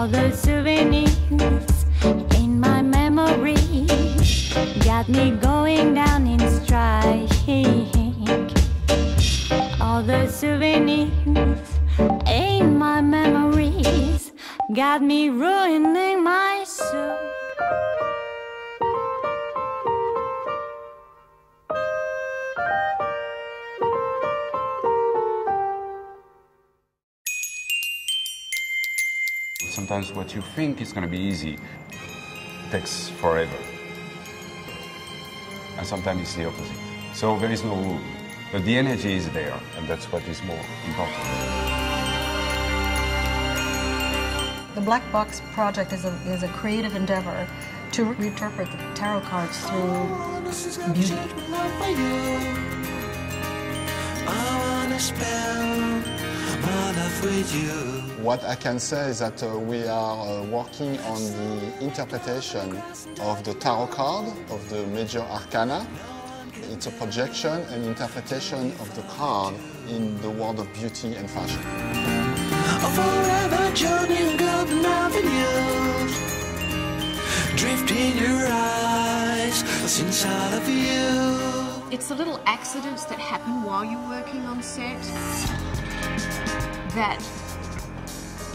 all the souvenirs in my memory got me going down in strike. All the souvenirs in my memories got me ruining my soul. Sometimes what you think is going to be easy takes forever. And sometimes it's the opposite. So there is no rule. But the energy is there, and that's what is more important. The Black Box Project is a creative endeavor to reinterpret the tarot cards through beauty. I wanna spend my life with you. What I can say is that we are working on the interpretation of the tarot card, of the major arcana. It's a projection and interpretation of the card in the world of beauty and fashion. It's the little accidents that happen while you're working on set that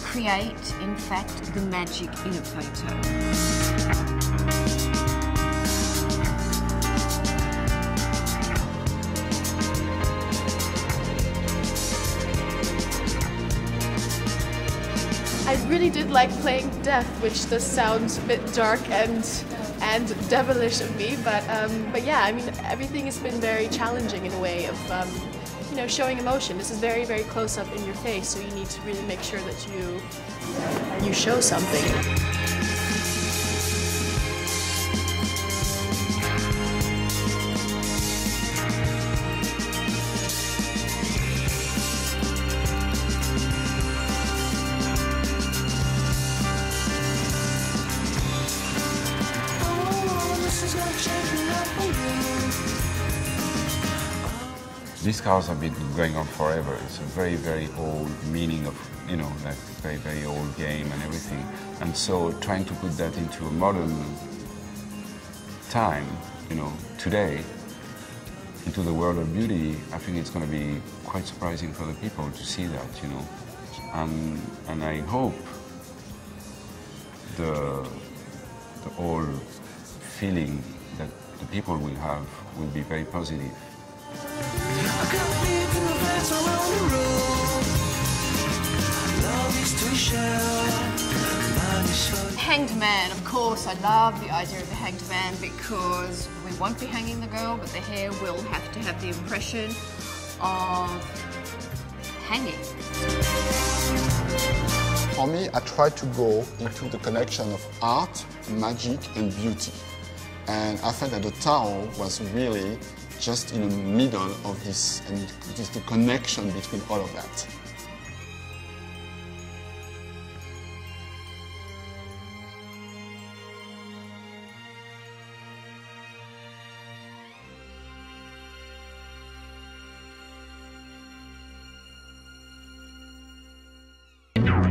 create, in fact, the magic in a photo. I really did like playing death, which does sound a bit dark and devilish of me, but yeah, I mean, everything has been very challenging in a way of you know, showing emotion. This is very, very close up in your face, so you need to really make sure that you show something. Oh, this is not changing up for you. These cars have been going on forever. It's a very, very old meaning of, you know, like very, very old game and everything. And so trying to put that into a modern time, you know, today, into the world of beauty, I think it's going to be quite surprising for the people to see that, you know. And I hope the whole feeling that the people will have will be very positive. I got people in the best around the road. Love is to share. Hanged man, of course. I love the idea of the hanged man because we won't be hanging the girl, but the hair will have to have the impression of hanging. For me, I try to go into the connection of art, magic, and beauty. And I felt that the tarot was really just in the middle of this, and it is the connection between all of that.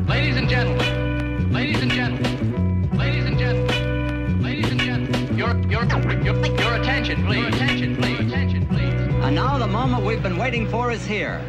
Ladies and gentlemen, ladies and gentlemen, ladies and gentlemen, ladies and gentlemen, your attention, please. And now the moment we've been waiting for is here.